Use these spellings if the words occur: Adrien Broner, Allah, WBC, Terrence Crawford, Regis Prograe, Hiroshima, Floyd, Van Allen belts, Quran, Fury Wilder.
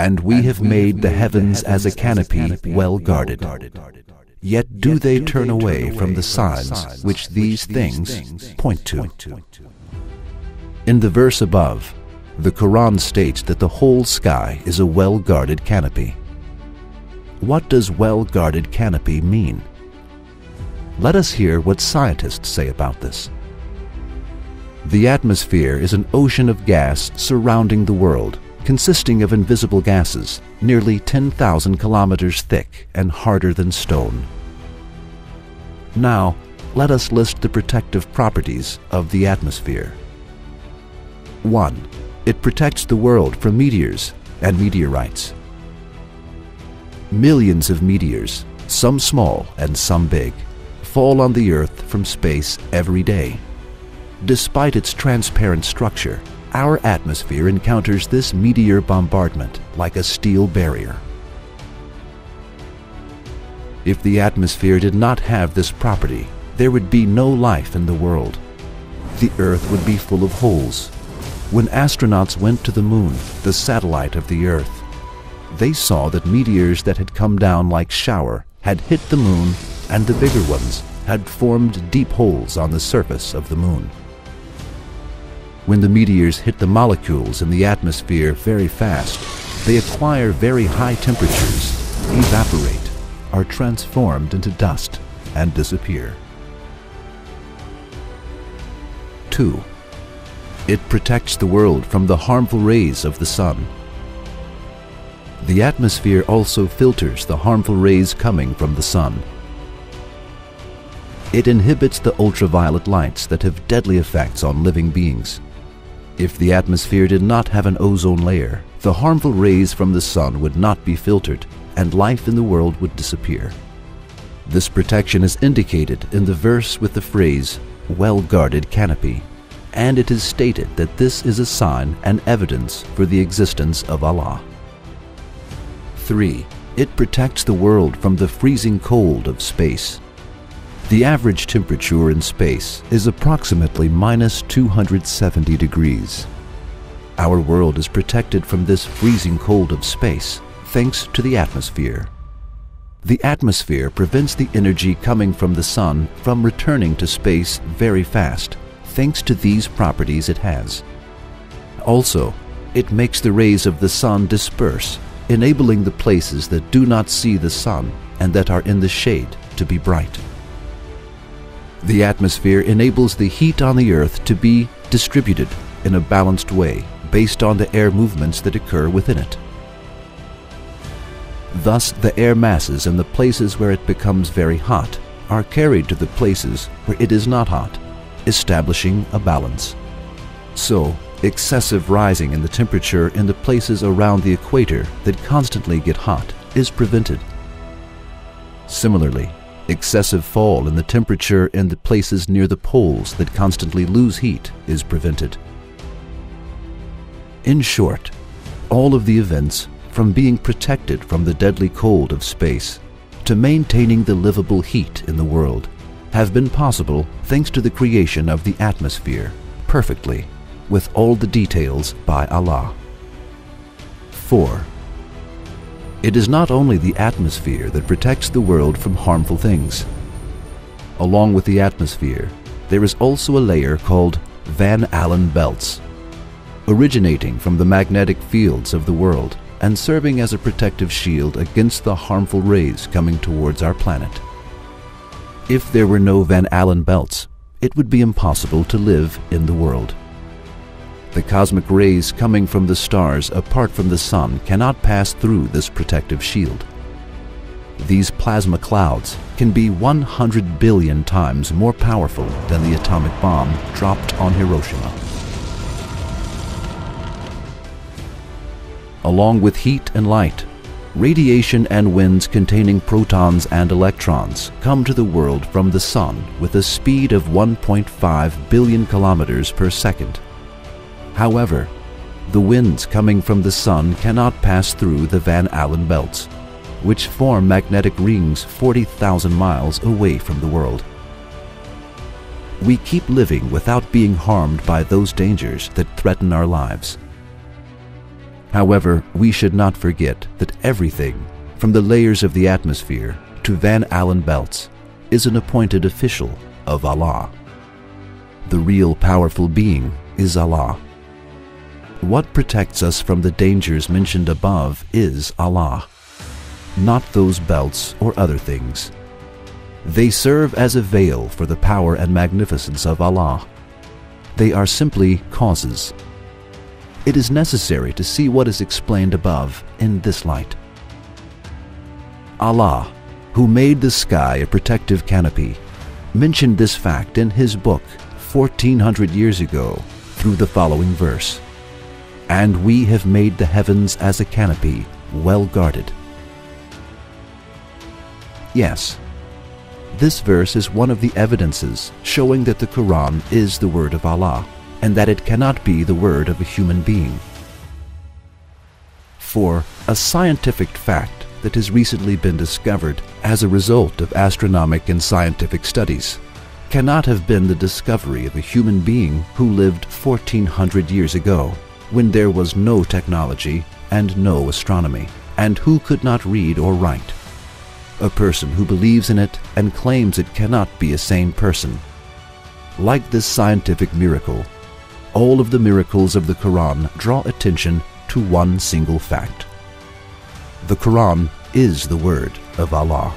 and we have made the heavens as a canopy well guarded. Yet do they turn away from the signs which these things point to. In the verse above, the Quran states that the whole sky is a well-guarded canopy. What does well-guarded canopy mean? Let us hear what scientists say about this. The atmosphere is an ocean of gas surrounding the world, consisting of invisible gases, nearly 10,000 kilometers thick and harder than stone. Now, let us list the protective properties of the atmosphere. 1. It protects the world from meteors and meteorites. Millions of meteors, some small and some big, fall on the Earth from space every day. Despite its transparent structure, our atmosphere encounters this meteor bombardment like a steel barrier. If the atmosphere did not have this property, there would be no life in the world. The Earth would be full of holes. When astronauts went to the Moon, the satellite of the Earth, they saw that meteors that had come down like shower had hit the Moon, and the bigger ones had formed deep holes on the surface of the Moon. When the meteors hit the molecules in the atmosphere very fast, they acquire very high temperatures, evaporate, are transformed into dust, and disappear. 2. It protects the world from the harmful rays of the sun. The atmosphere also filters the harmful rays coming from the sun. It inhibits the ultraviolet lights that have deadly effects on living beings. If the atmosphere did not have an ozone layer, the harmful rays from the sun would not be filtered, and life in the world would disappear. This protection is indicated in the verse with the phrase, well-guarded canopy. And it is stated that this is a sign and evidence for the existence of Allah. 3. It protects the world from the freezing cold of space. The average temperature in space is approximately -270 degrees. Our world is protected from this freezing cold of space thanks to the atmosphere. The atmosphere prevents the energy coming from the sun from returning to space very fast, thanks to these properties it has. Also, it makes the rays of the sun disperse, enabling the places that do not see the sun and that are in the shade to be bright. The atmosphere enables the heat on the Earth to be distributed in a balanced way based on the air movements that occur within it. Thus, the air masses in the places where it becomes very hot are carried to the places where it is not hot, establishing a balance. So, excessive rising in the temperature in the places around the equator that constantly get hot is prevented. Similarly, excessive fall in the temperature in the places near the poles that constantly lose heat is prevented. In short, all of the events, from being protected from the deadly cold of space to maintaining the livable heat in the world, have been possible thanks to the creation of the atmosphere perfectly, with all the details by Allah. 4. It is not only the atmosphere that protects the world from harmful things. Along with the atmosphere, there is also a layer called Van Allen belts, originating from the magnetic fields of the world and serving as a protective shield against the harmful rays coming towards our planet. If there were no Van Allen belts, it would be impossible to live in the world. The cosmic rays coming from the stars apart from the sun cannot pass through this protective shield. These plasma clouds can be 100 billion times more powerful than the atomic bomb dropped on Hiroshima. Along with heat and light, radiation and winds containing protons and electrons come to the world from the sun with a speed of 1.5 billion kilometers per second. However, the winds coming from the sun cannot pass through the Van Allen belts, which form magnetic rings 40,000 miles away from the world. We keep living without being harmed by those dangers that threaten our lives. However, we should not forget that everything, from the layers of the atmosphere to Van Allen belts, is an appointed official of Allah. The real powerful being is Allah. What protects us from the dangers mentioned above is Allah, not those belts or other things. They serve as a veil for the power and magnificence of Allah. They are simply causes. It is necessary to see what is explained above in this light. Allah, who made the sky a protective canopy, mentioned this fact in His book 1400 years ago through the following verse, "And we have made the heavens as a canopy, well guarded." Yes, this verse is one of the evidences showing that the Quran is the word of Allah and that it cannot be the word of a human being. For a scientific fact that has recently been discovered as a result of astronomic and scientific studies cannot have been the discovery of a human being who lived 1400 years ago, when there was no technology and no astronomy, and who could not read or write. A person who believes in it and claims it cannot be a sane person. Like this scientific miracle, all of the miracles of the Quran draw attention to one single fact. The Quran is the word of Allah.